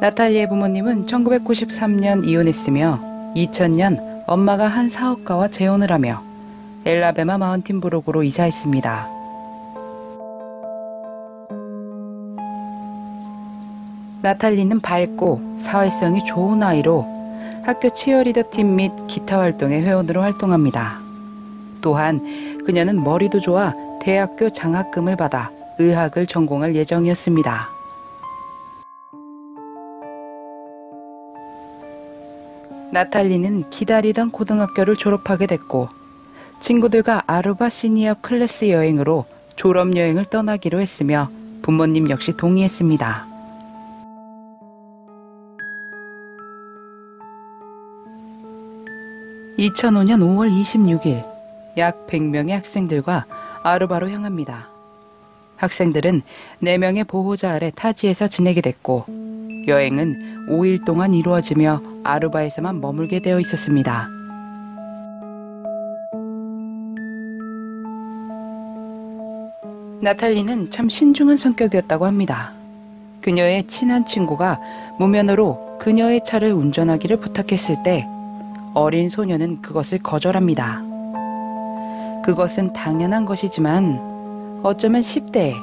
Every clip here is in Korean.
나탈리의 부모님은 1993년 이혼했으며 2000년 엄마가 한 사업가와 재혼을 하며 앨라배마 마운틴브룩으로 이사했습니다. 나탈리는 밝고 사회성이 좋은 아이로 학교 치어리더팀 및 기타 활동의 회원으로 활동합니다. 또한 그녀는 머리도 좋아 대학교 장학금을 받아 의학을 전공할 예정이었습니다. 나탈리는 기다리던 고등학교를 졸업하게 됐고 친구들과 아루바 시니어 클래스 여행으로 졸업여행을 떠나기로 했으며 부모님 역시 동의했습니다. (2005년 5월 26일) 약 100명의 학생들과 아루바로 향합니다. 학생들은 4명의 보호자 아래 타지에서 지내게 됐고 여행은 5일 동안 이루어지며 아루바에서만 머물게 되어 있었습니다. 나탈리는 참 신중한 성격이었다고 합니다. 그녀의 친한 친구가 무면허로 그녀의 차를 운전하기를 부탁했을 때 어린 소녀는 그것을 거절합니다. 그것은 당연한 것이지만 어쩌면 10대에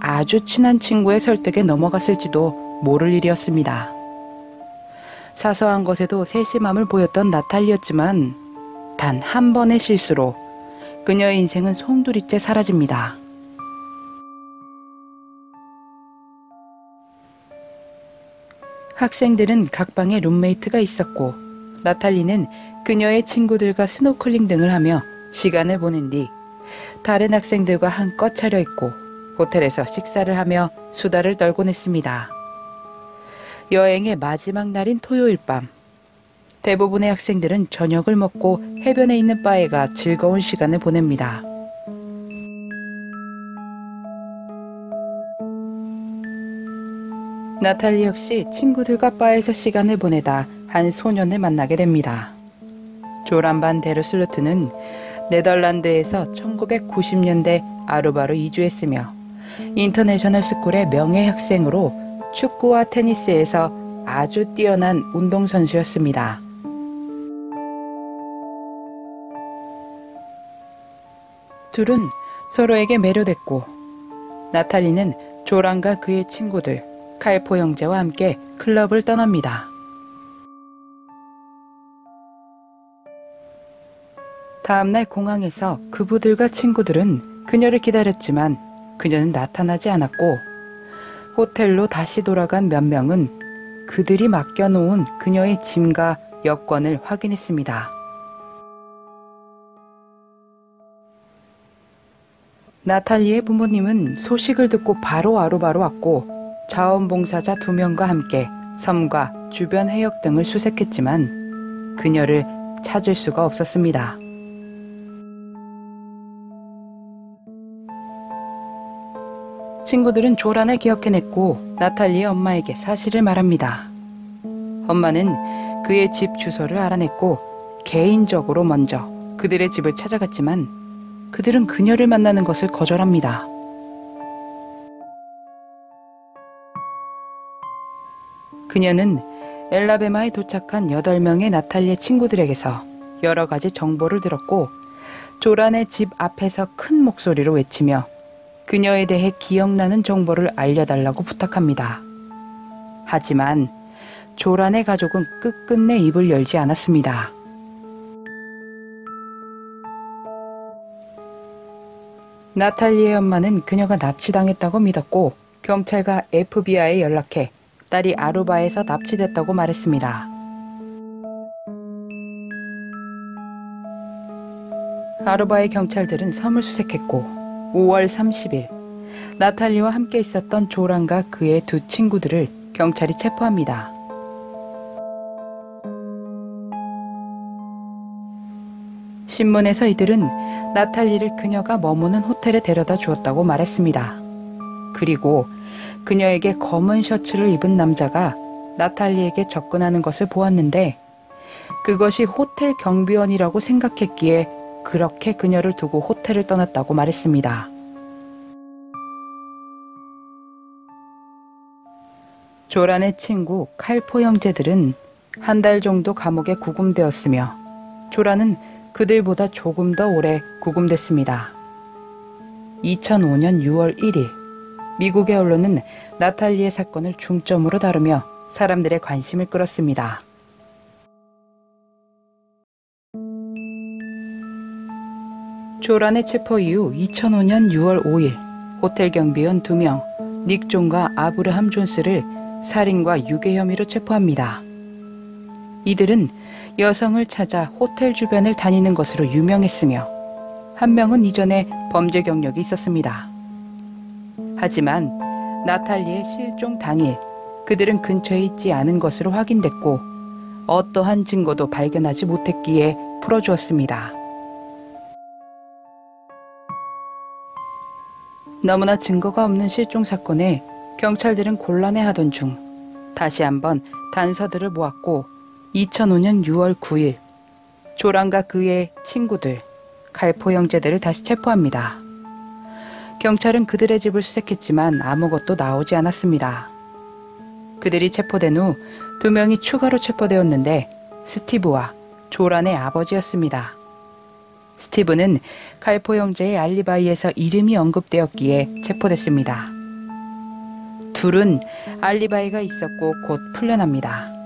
아주 친한 친구의 설득에 넘어갔을지도 모를 일이었습니다. 사소한 것에도 세심함을 보였던 나탈리였지만 단 한 번의 실수로 그녀의 인생은 송두리째 사라집니다. 학생들은 각 방에 룸메이트가 있었고 나탈리는 그녀의 친구들과 스노클링 등을 하며 시간을 보낸 뒤 다른 학생들과 한껏 차려입고 호텔에서 식사를 하며 수다를 떨곤 했습니다. 여행의 마지막 날인 토요일 밤 대부분의 학생들은 저녁을 먹고 해변에 있는 바에 가 즐거운 시간을 보냅니다. 나탈리 역시 친구들과 바에서 시간을 보내다 한 소년을 만나게 됩니다. 조란 반 데르 슬로트는 네덜란드에서 1990년대 아루바로 이주했으며 인터내셔널 스쿨의 명예학생으로 축구와 테니스에서 아주 뛰어난 운동선수였습니다. 둘은 서로에게 매료됐고 나탈리는 조란과 그의 친구들 카이포 형제와 함께 클럽을 떠납니다. 다음날 공항에서 그부들과 친구들은 그녀를 기다렸지만 그녀는 나타나지 않았고 호텔로 다시 돌아간 몇 명은 그들이 맡겨놓은 그녀의 짐과 여권을 확인했습니다. 나탈리의 부모님은 소식을 듣고 바로 아루바로 왔고 자원봉사자 2명과 함께 섬과 주변 해역 등을 수색했지만 그녀를 찾을 수가 없었습니다. 친구들은 조란을 기억해냈고 나탈리의 엄마에게 사실을 말합니다. 엄마는 그의 집 주소를 알아냈고 개인적으로 먼저 그들의 집을 찾아갔지만 그들은 그녀를 만나는 것을 거절합니다. 그녀는 앨라배마에 도착한 8명의 나탈리의 친구들에게서 여러 가지 정보를 들었고 조란의 집 앞에서 큰 목소리로 외치며 그녀에 대해 기억나는 정보를 알려달라고 부탁합니다. 하지만 조란의 가족은 끝끝내 입을 열지 않았습니다. 나탈리의 엄마는 그녀가 납치당했다고 믿었고 경찰과 FBI에 연락해 딸이 아루바에서 납치됐다고 말했습니다. 아루바의 경찰들은 섬을 수색했고 5월 30일 나탈리와 함께 있었던 조란과 그의 2 친구들을 경찰이 체포합니다. 신문에서 이들은 나탈리를 그녀가 머무는 호텔에 데려다 주었다고 말했습니다. 그리고 그녀에게 검은 셔츠를 입은 남자가 나탈리에게 접근하는 것을 보았는데 그것이 호텔 경비원이라고 생각했기에 그렇게 그녀를 두고 호텔을 떠났다고 말했습니다. 조란의 친구 칼포 형제들은 한 달 정도 감옥에 구금되었으며 조란은 그들보다 조금 더 오래 구금됐습니다. 2005년 6월 1일 미국의 언론은 나탈리의 사건을 중점으로 다루며 사람들의 관심을 끌었습니다. 조란의 체포 이후 2005년 6월 5일 호텔 경비원 2명 닉 존과 아브라함 존스를 살인과 유괴 혐의로 체포합니다. 이들은 여성을 찾아 호텔 주변을 다니는 것으로 유명했으며 한 명은 이전에 범죄 경력이 있었습니다. 하지만 나탈리의 실종 당일 그들은 근처에 있지 않은 것으로 확인됐고 어떠한 증거도 발견하지 못했기에 풀어주었습니다. 너무나 증거가 없는 실종 사건에 경찰들은 곤란해하던 중 다시 한번 단서들을 모았고 2005년 6월 9일 조란과 그의 친구들 갈포 형제들을 다시 체포합니다. 경찰은 그들의 집을 수색했지만 아무것도 나오지 않았습니다. 그들이 체포된 후 2명이 추가로 체포되었는데 스티브와 조란의 아버지였습니다. 스티브는 갈포 형제의 알리바이에서 이름이 언급되었기에 체포됐습니다. 둘은 알리바이가 있었고 곧 풀려납니다.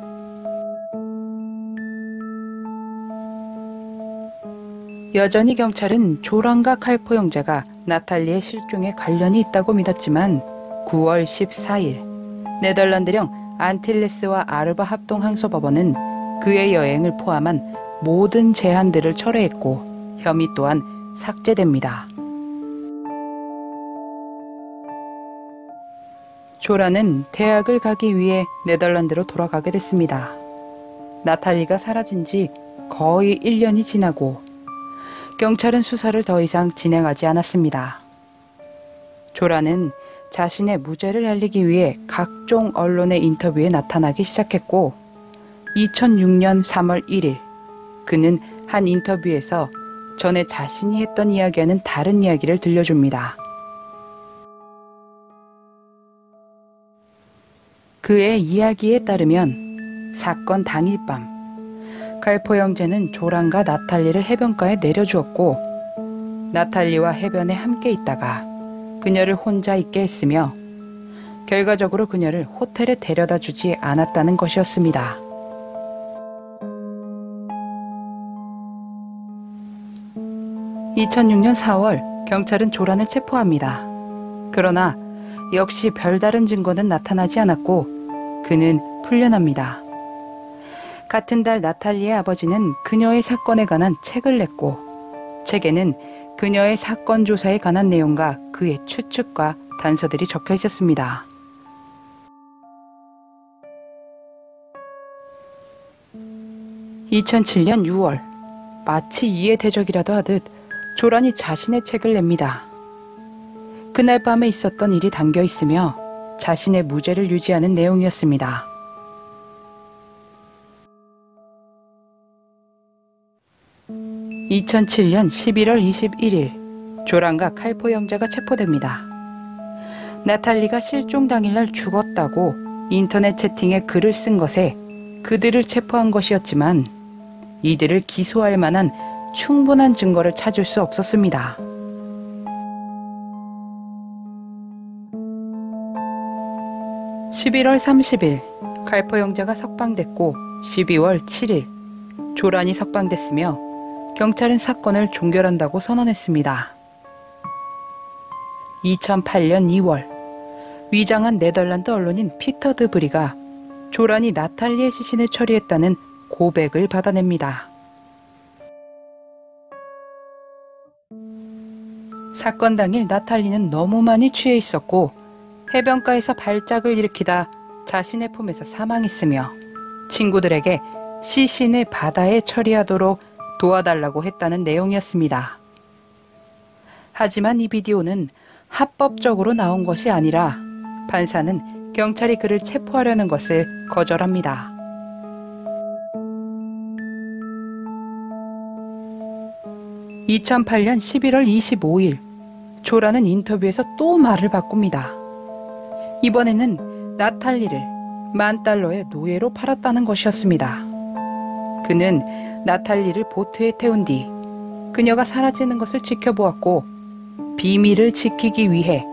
여전히 경찰은 조란과 칼포 형제가 나탈리의 실종에 관련이 있다고 믿었지만 9월 14일 네덜란드령 안틸레스와 아루바 합동항소법원은 그의 여행을 포함한 모든 제한들을 철회했고 혐의 또한 삭제됩니다. 조란은 대학을 가기 위해 네덜란드로 돌아가게 됐습니다. 나탈리가 사라진 지 거의 1년이 지나고 경찰은 수사를 더 이상 진행하지 않았습니다. 조란은 자신의 무죄를 알리기 위해 각종 언론의 인터뷰에 나타나기 시작했고 2006년 3월 1일 그는 한 인터뷰에서 전에 자신이 했던 이야기와는 다른 이야기를 들려줍니다. 그의 이야기에 따르면 사건 당일 밤 갈포 형제는 조란과 나탈리를 해변가에 내려주었고 나탈리와 해변에 함께 있다가 그녀를 혼자 있게 했으며 결과적으로 그녀를 호텔에 데려다 주지 않았다는 것이었습니다. (2006년 4월) 경찰은 조란을 체포합니다. 그러나 역시 별다른 증거는 나타나지 않았고 그는 풀려납니다. 같은 달 나탈리의 아버지는 그녀의 사건에 관한 책을 냈고 책에는 그녀의 사건 조사에 관한 내용과 그의 추측과 단서들이 적혀 있었습니다. (2007년 6월) 마치 이의 대적이라도 하듯 조란이 자신의 책을 냅니다. 그날 밤에 있었던 일이 담겨 있으며 자신의 무죄를 유지하는 내용이었습니다. (2007년 11월 21일) 조란과 칼포 형제가 체포됩니다. 나탈리가 실종 당일날 죽었다고 인터넷 채팅에 글을 쓴 것에 그들을 체포한 것이었지만 이들을 기소할 만한 충분한 증거를 찾을 수 없었습니다. (11월 30일) 갈포 형제가 석방됐고 12월 7일 조란이 석방됐으며 경찰은 사건을 종결한다고 선언했습니다. 2008년 2월 위장한 네덜란드 언론인 피터 드브리가 조란이 나탈리의 시신을 처리했다는 고백을 받아냅니다. 사건 당일 나탈리는 너무 많이 취해 있었고 해변가에서 발작을 일으키다 자신의 품에서 사망했으며 친구들에게 시신을 바다에 처리하도록 도와달라고 했다는 내용이었습니다. 하지만 이 비디오는 합법적으로 나온 것이 아니라 판사는 경찰이 그를 체포하려는 것을 거절합니다. (2008년 11월 25일) 조란은 인터뷰에서 또 말을 바꿉니다. 이번에는 나탈리를 $10,000의 노예로 팔았다는 것이었습니다. 그는 나탈리를 보트에 태운 뒤 그녀가 사라지는 것을 지켜보았고 비밀을 지키기 위해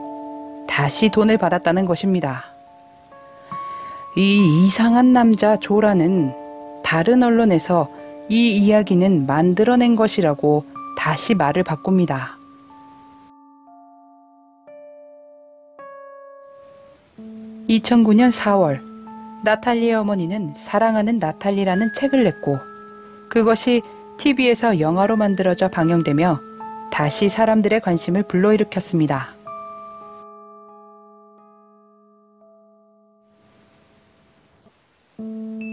다시 돈을 받았다는 것입니다. 이 이상한 남자 조라는 다른 언론에서 이 이야기는 만들어낸 것이라고 다시 말을 바꿉니다. (2009년 4월) 나탈리의 어머니는 사랑하는 나탈리라는 책을 냈고 그것이 TV에서 영화로 만들어져 방영되며 다시 사람들의 관심을 불러일으켰습니다.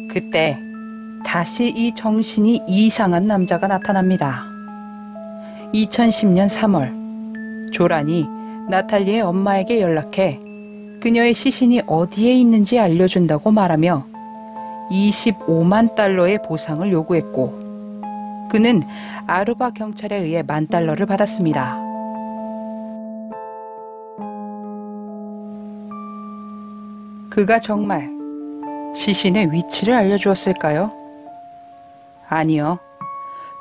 그때 다시 이 정신이 이상한 남자가 나타납니다. 2010년 3월, 조란이 나탈리의 엄마에게 연락해 그녀의 시신이 어디에 있는지 알려준다고 말하며 $250,000의 보상을 요구했고 그는 아루바 경찰에 의해 $10,000를 받았습니다. 그가 정말 시신의 위치를 알려주었을까요? 아니요.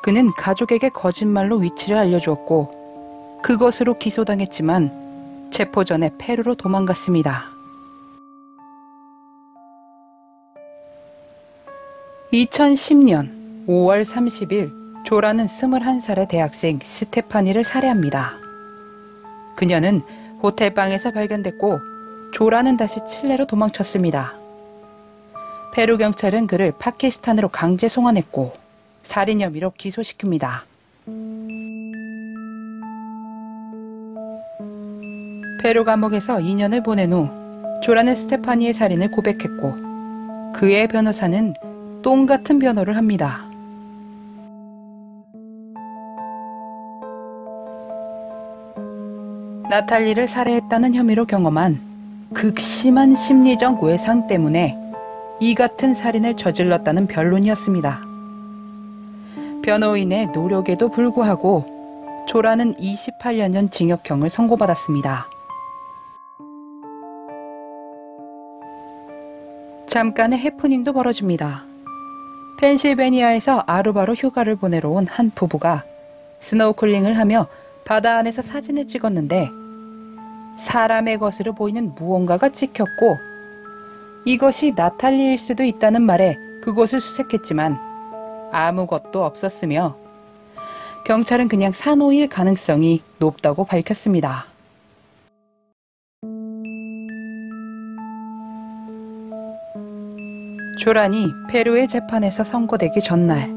그는 가족에게 거짓말로 위치를 알려주었고 그것으로 기소당했지만 체포 전에 페루로 도망갔습니다. 2010년 5월 30일 조라는 21살의 대학생 스테파니를 살해합니다. 그녀는 호텔방에서 발견됐고 조라는 다시 칠레로 도망쳤습니다. 페루 경찰은 그를 파키스탄으로 강제 송환했고 살인 혐의로 기소시킵니다. 페루 감옥에서 2년을 보낸 후 조라는 스테파니의 살인을 고백했고 그의 변호사는 똥 같은 변호를 합니다. 나탈리를 살해했다는 혐의로 경험한 극심한 심리적 외상 때문에 이 같은 살인을 저질렀다는 변론이었습니다. 변호인의 노력에도 불구하고 조라는 28년 징역형을 선고받았습니다. 잠깐의 해프닝도 벌어집니다. 펜실베니아에서 아루바로 휴가를 보내러 온 한 부부가 스노우쿨링을 하며 바다 안에서 사진을 찍었는데 사람의 것으로 보이는 무언가가 찍혔고 이것이 나탈리일 수도 있다는 말에 그곳을 수색했지만 아무것도 없었으며 경찰은 그냥 산호일 가능성이 높다고 밝혔습니다. 조란이 페루의 재판에서 선고되기 전날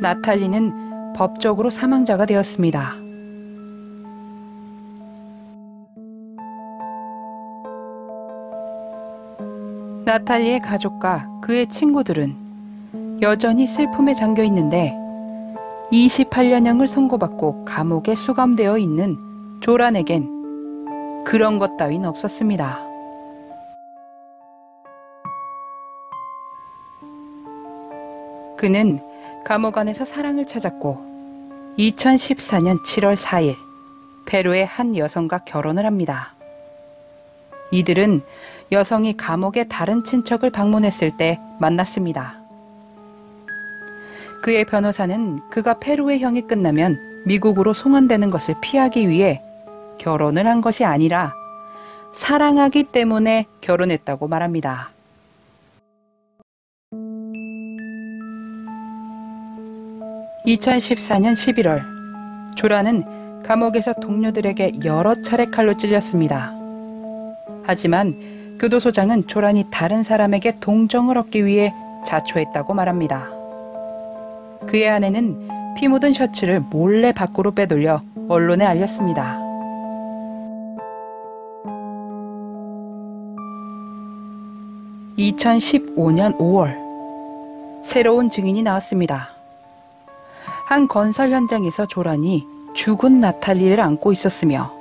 나탈리는 법적으로 사망자가 되었습니다. 나탈리의 가족과 그의 친구들은 여전히 슬픔에 잠겨 있는데 28년형을 선고받고 감옥에 수감되어 있는 조란에겐 그런 것 따윈 없었습니다. 그는 감옥 안에서 사랑을 찾았고 2014년 7월 4일 페루의 한 여성과 결혼을 합니다. 이들은 여성이 감옥의 다른 친척을 방문했을 때 만났습니다. 그의 변호사는 그가 페루의 형이 끝나면 미국으로 송환되는 것을 피하기 위해 결혼을 한 것이 아니라 사랑하기 때문에 결혼했다고 말합니다. (2014년 11월) 조라는 감옥에서 동료들에게 여러 차례 칼로 찔렸습니다. 하지만 교도소장은 조란이 다른 사람에게 동정을 얻기 위해 자초했다고 말합니다. 그의 아내는 피 묻은 셔츠를 몰래 밖으로 빼돌려 언론에 알렸습니다. (2015년 5월) 새로운 증인이 나왔습니다. 한 건설 현장에서 조란이 죽은 나탈리를 안고 있었으며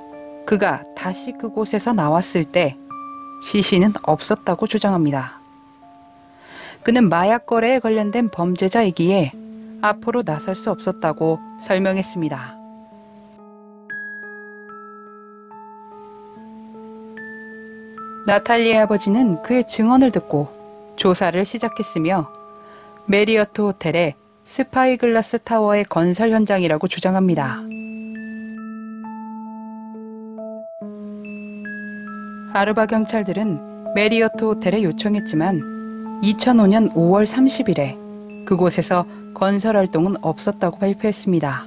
그가 다시 그곳에서 나왔을 때 시신은 없었다고 주장합니다. 그는 마약 거래에 관련된 범죄자이기에 앞으로 나설 수 없었다고 설명했습니다. 나탈리의 아버지는 그의 증언을 듣고 조사를 시작했으며 메리어트 호텔의 스파이글라스 타워의 건설 현장이라고 주장합니다. 아르바 경찰들은 메리어트 호텔에 요청했지만 2005년 5월 30일에 그곳에서 건설 활동은 없었다고 발표했습니다.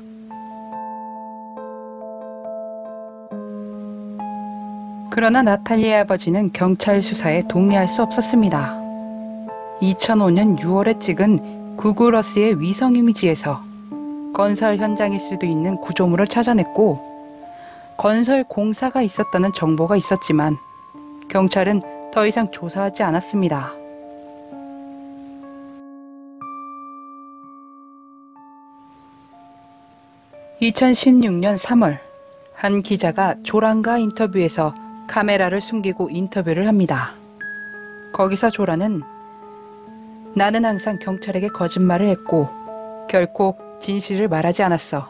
그러나 나탈리의 아버지는 경찰 수사에 동의할 수 없었습니다. 2005년 6월에 찍은 구글어스의 위성 이미지에서 건설 현장일 수도 있는 구조물을 찾아냈고 건설 공사가 있었다는 정보가 있었지만 경찰은 더 이상 조사하지 않았습니다. (2016년 3월) 한 기자가 조란과 인터뷰에서 카메라를 숨기고 인터뷰를 합니다. 거기서 조란은 나는 항상 경찰에게 거짓말을 했고 결코 진실을 말하지 않았어.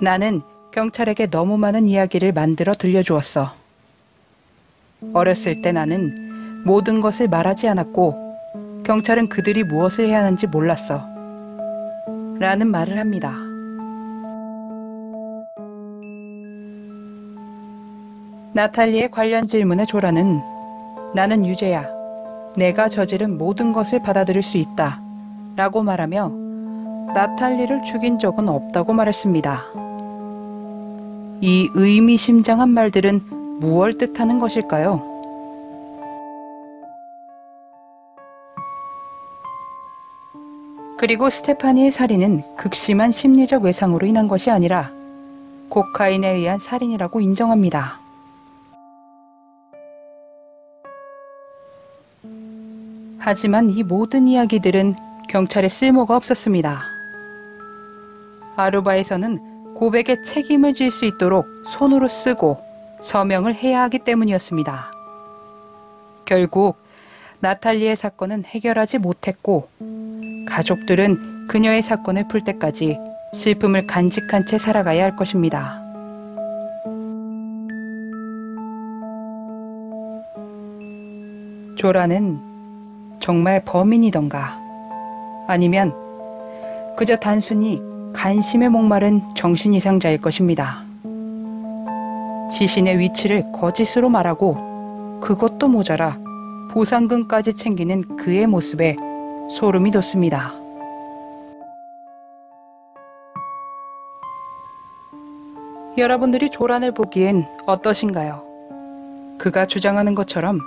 나는 경찰에게 너무 많은 이야기를 만들어 들려주었어. 어렸을 때 나는 모든 것을 말하지 않았고 경찰은 그들이 무엇을 해야 하는지 몰랐어. 라는 말을 합니다. 나탈리의 관련 질문에 조란은 나는 유죄야. 내가 저지른 모든 것을 받아들일 수 있다. 라고 말하며 나탈리를 죽인 적은 없다고 말했습니다. 이 의미심장한 말들은 무엇을 뜻하는 것일까요? 그리고 스테파니의 살인은 극심한 심리적 외상으로 인한 것이 아니라 코카인에 의한 살인이라고 인정합니다. 하지만 이 모든 이야기들은 경찰에 쓸모가 없었습니다. 아루바에서는 고백에 책임을 질 수 있도록 손으로 쓰고 서명을 해야 하기 때문이었습니다. 결국 나탈리의 사건은 해결하지 못했고 가족들은 그녀의 사건을 풀 때까지 슬픔을 간직한 채 살아가야 할 것입니다. 조란은 정말 범인이던가 아니면 그저 단순히 관심에 목마른 정신 이상자일 것입니다. 시신의 위치를 거짓으로 말하고 그것도 모자라 보상금까지 챙기는 그의 모습에 소름이 돋습니다. 여러분들이 조란을 보기엔 어떠신가요? 그가 주장하는 것처럼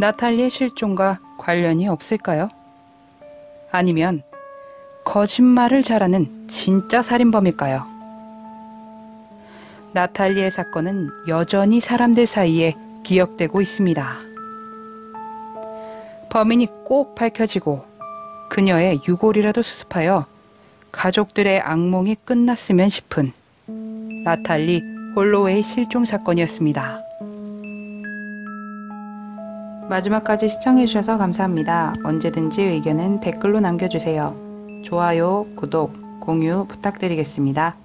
나탈리의 실종과 관련이 없을까요? 아니면 거짓말을 잘하는 진짜 살인범일까요? 나탈리의 사건은 여전히 사람들 사이에 기억되고 있습니다. 범인이 꼭 밝혀지고 그녀의 유골이라도 수습하여 가족들의 악몽이 끝났으면 싶은 나탈리 홀로웨이 실종 사건이었습니다. 마지막까지 시청해주셔서 감사합니다. 언제든지 의견은 댓글로 남겨주세요. 좋아요, 구독, 공유 부탁드리겠습니다.